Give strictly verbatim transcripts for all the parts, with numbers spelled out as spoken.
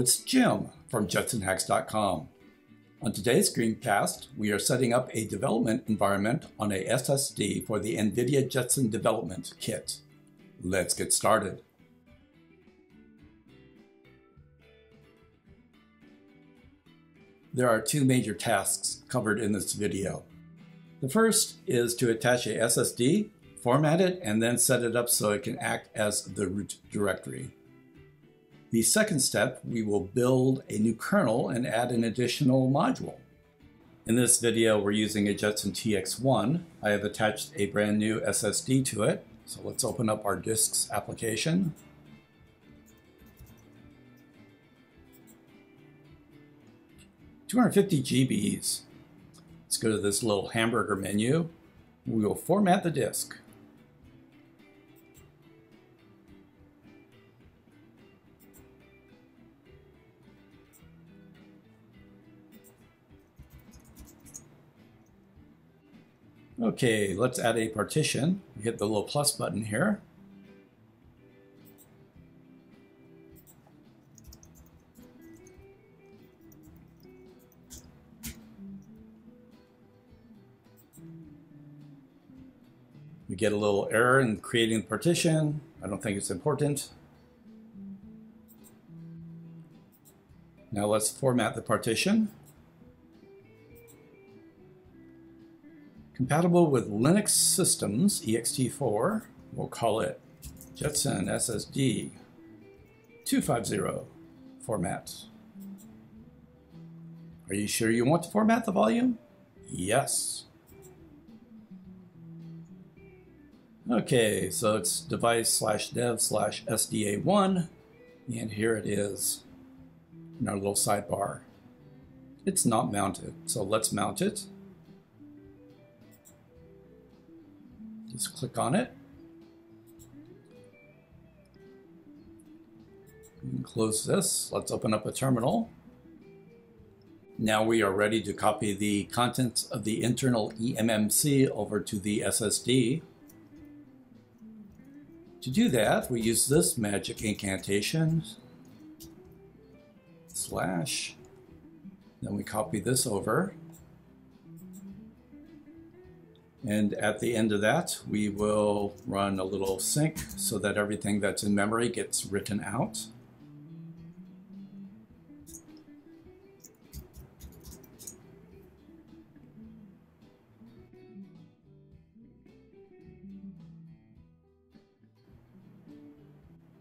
it's Jim from Jetson Hacks dot com. On today's screencast, we are setting up a development environment on a S S D for the NVIDIA Jetson Development Kit. Let's get started. There are two major tasks covered in this video. The first is to attach a S S D, format it, and then set it up so it can act as the root directory. The second step, we will build a new kernel and add an additional module. In this video, we're using a Jetson T X one. I have attached a brand new S S D to it. So let's open up our disks application. two hundred fifty gigabytes. Let's go to this little hamburger menu. We will format the disk. Okay, let's add a partition. We hit the little plus button here. We get a little error in creating the partition. I don't think it's important. Now let's format the partition. Compatible with Linux systems, E X T four. We'll call it Jetson S S D two fifty format. Are you sure you want to format the volume? Yes. Okay, so it's device slash dev slash S D A one, and here it is in our little sidebar. It's not mounted, so let's mount it. Just click on it. And close this. Let's open up a terminal. Now we are ready to copy the contents of the internal e M M C over to the S S D. To do that, we use this magic incantation, slash, then we copy this over. And at the end of that, we will run a little sync so that everything that's in memory gets written out.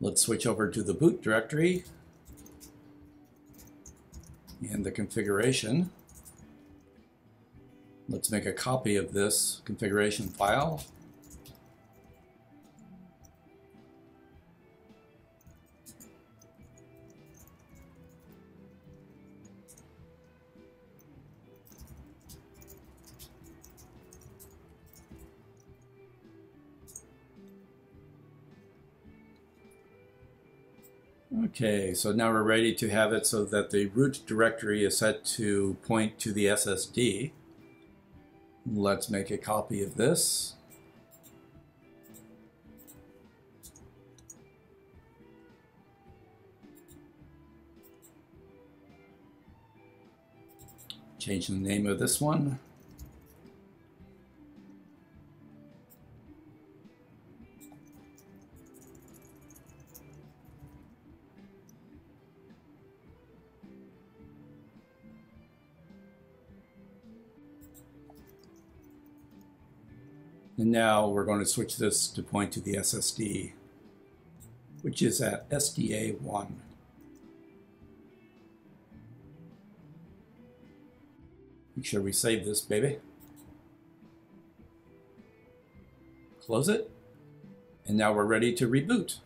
Let's switch over to the boot directory and the configuration. Let's make a copy of this configuration file. Okay, so now we're ready to have it so that the root directory is set to point to the S S D. Let's make a copy of this. Change the name of this one. And now we're going to switch this to point to the S S D, which is at S D A one. Make sure we save this, baby. Close it. And now we're ready to reboot.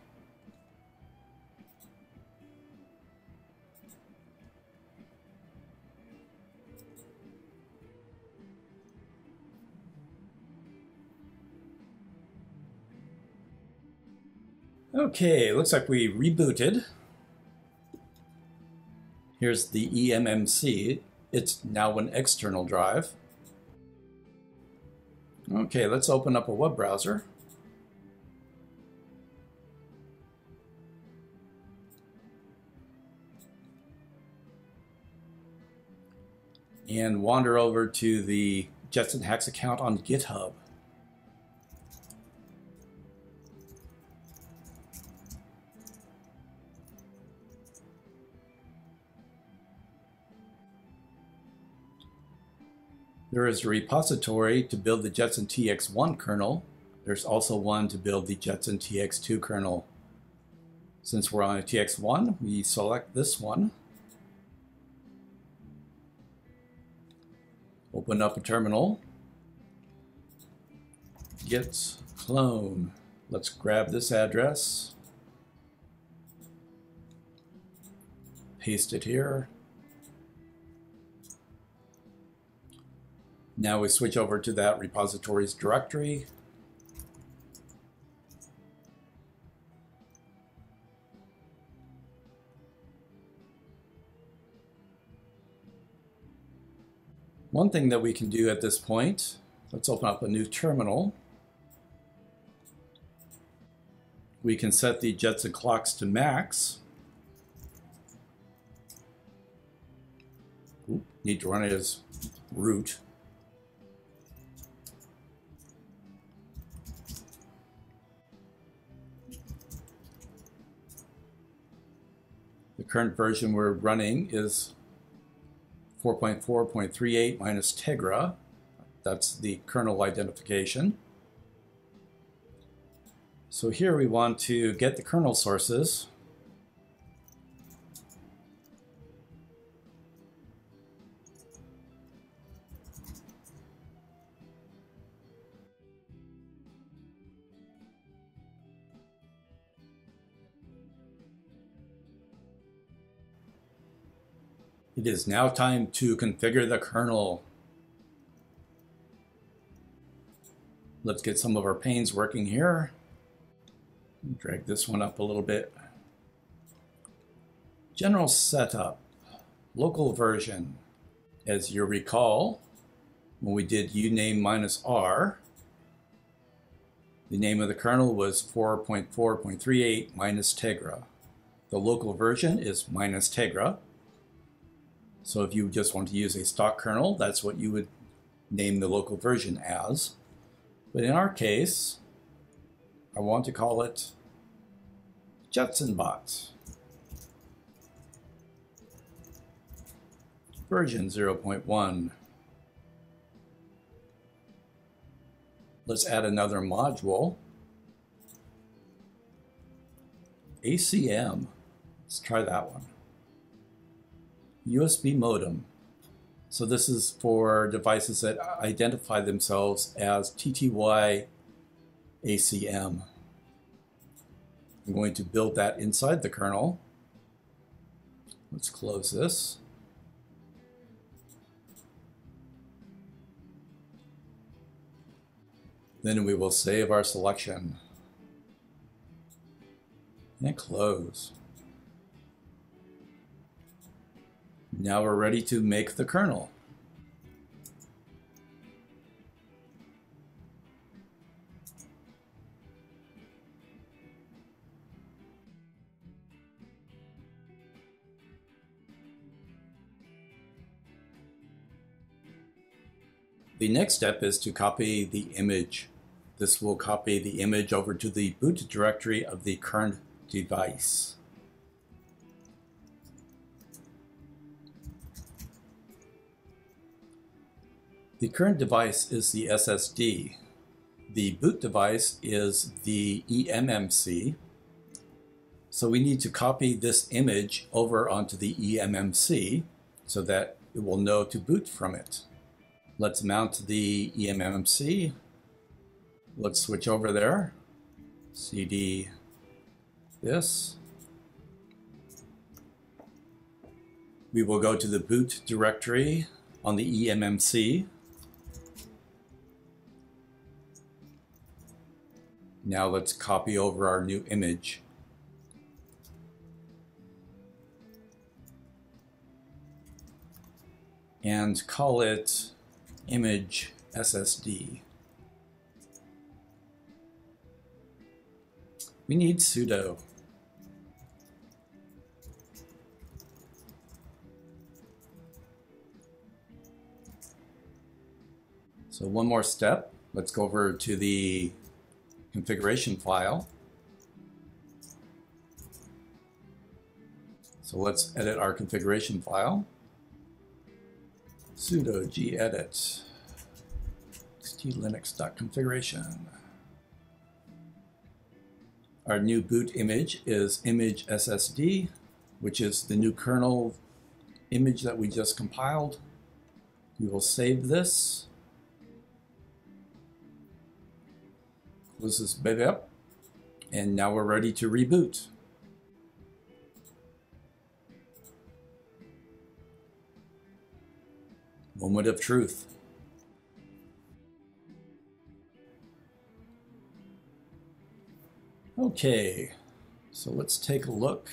Okay, looks like we rebooted. Here's the e M M C. It's now an external drive. Okay, let's open up a web browser. and wander over to the JetsonHacks account on GitHub. There is a repository to build the Jetson T X one kernel. There's also one to build the Jetson T X two kernel. Since we're on a T X one, we select this one. Open up a terminal. Git clone. Let's grab this address. Paste it here. Now we switch over to that repository's directory. One thing that we can do at this point, let's open up a new terminal. We can set the Jetson clocks to max. Oop, need to run it as root. The current version we're running is four point four point three eight minus Tegra. That's the kernel identification. So here we want to get the kernel sources. It is now time to configure the kernel. Let's get some of our panes working here. Drag this one up a little bit. General setup, local version. As you recall, when we did uname minus R, the name of the kernel was four point four point three eight minus Tegra. The local version is minus Tegra. So if you just want to use a stock kernel, that's what you would name the local version as. But in our case, I want to call it JetsonBot version zero point one. Let's add another module, A C M. Let's try that one. U S B modem. So this is for devices that identify themselves as T T Y A C M. I'm going to build that inside the kernel. Let's close this. Then we will save our selection and close. Now we're ready to make the kernel. The next step is to copy the image. This will copy the image over to the boot directory of the current device. The current device is the S S D. The boot device is the eMMC. So we need to copy this image over onto the eMMC so that it will know to boot from it. Let's mount the eMMC. Let's switch over there. C D this. We will go to the boot directory on the eMMC. Now let's copy over our new image. And call it image S S D. We need sudo. So one more step. Let's go over to the configuration file. So let's edit our configuration file. Sudo gedit extlinux.configuration. Our new boot image is image S S D, which is the new kernel image that we just compiled. We will save this. Close this baby up. And now we're ready to reboot. Moment of truth. Okay, so let's take a look.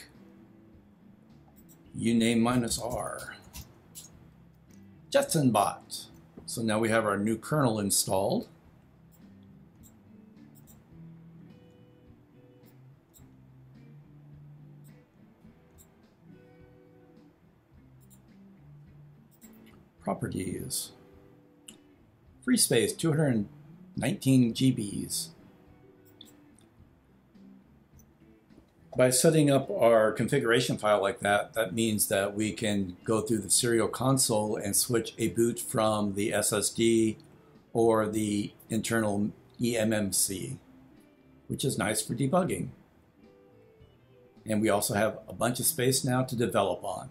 Uname minus R. JetsonBot. So now we have our new kernel installed. Properties. Free space, two hundred nineteen gigabytes. By setting up our configuration file like that, that means that we can go through the serial console and switch a boot from the S S D or the internal e M M C, which is nice for debugging. And we also have a bunch of space now to develop on.